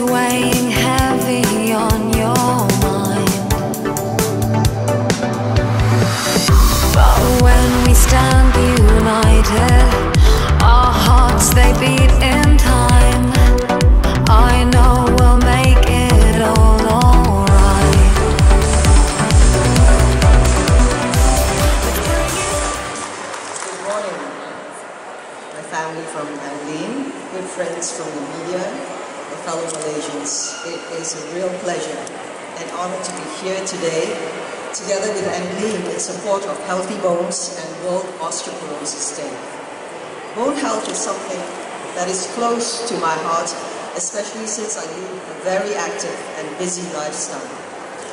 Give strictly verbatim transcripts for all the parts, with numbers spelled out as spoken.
is weighing heavy on your mind. But when we stand united, our hearts they beat in time. I know we'll make it all alright. Good morning, my family from Anlene, good friends from the media, fellow Malaysians. It is a real pleasure and honor to be here today together with Anlene in support of Healthy Bones and World Osteoporosis Day. Bone health is something that is close to my heart, especially since I lead a very active and busy lifestyle,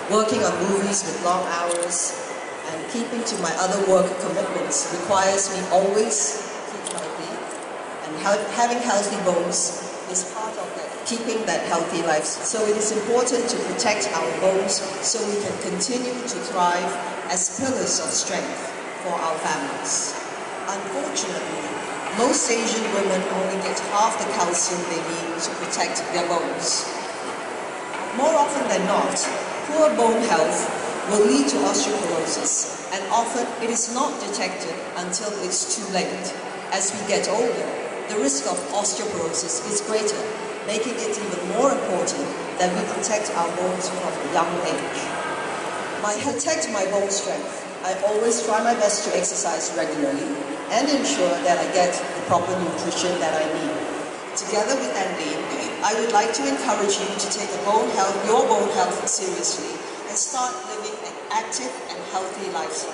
working on movies with long hours and keeping to my other work commitments requires me always keep healthy, and having healthy bones is part of that, keeping that healthy life. So it is important to protect our bones so we can continue to thrive as pillars of strength for our families. Unfortunately, most Asian women only get half the calcium they need to protect their bones. More often than not, poor bone health will lead to osteoporosis, and often it is not detected until it's too late. As we get older, the risk of osteoporosis is greater, making it even more important that we protect our bones from a young age. I protect my bone strength. I always try my best to exercise regularly and ensure that I get the proper nutrition that I need. Together with Anlene, I would like to encourage you to take your bone health, your bone health seriously and start living an active and healthy life.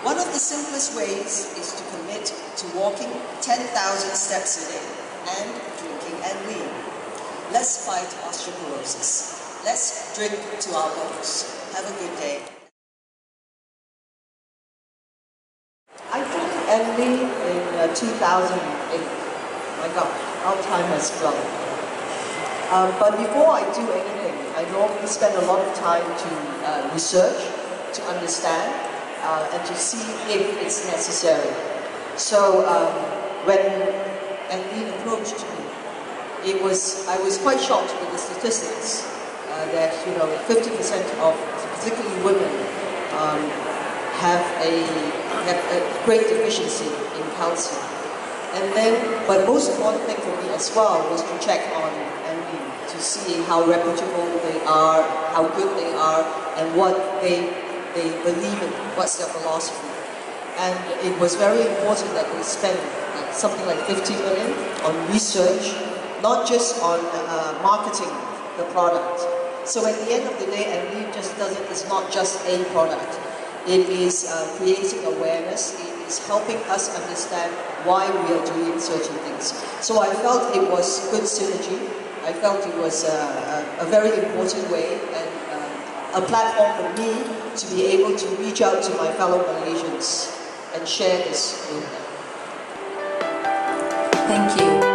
One of the simplest ways is to commit to walking ten thousand steps a day and drinking Anlene. Let's fight osteoporosis. Let's drink to our bones. Have a good day. I drank Anlene in uh, two thousand eight. My God, our time has flown. Um, but before I do anything, I normally spend a lot of time to uh, research, to understand, Uh, and to see if it's necessary. So um, when Anlene approached me, it was I was quite shocked with the statistics uh, that you know fifty percent of particularly women um, have a have a great deficiency in calcium. And then, but most important thing for me as well was to check on Anlene to see how reputable they are, how good they are, and what they. They believe in, what's their philosophy. And it was very important that we spend something like fifty million on research, not just on uh, marketing the product. So at the end of the day, Anlene just doesn't, it's not just a product. It is uh, creating awareness, it is helping us understand why we are doing certain things. So I felt it was good synergy. I felt it was uh, a, a very important way and uh, a platform for me to be able to reach out to my fellow Malaysians and share this with them. Thank you.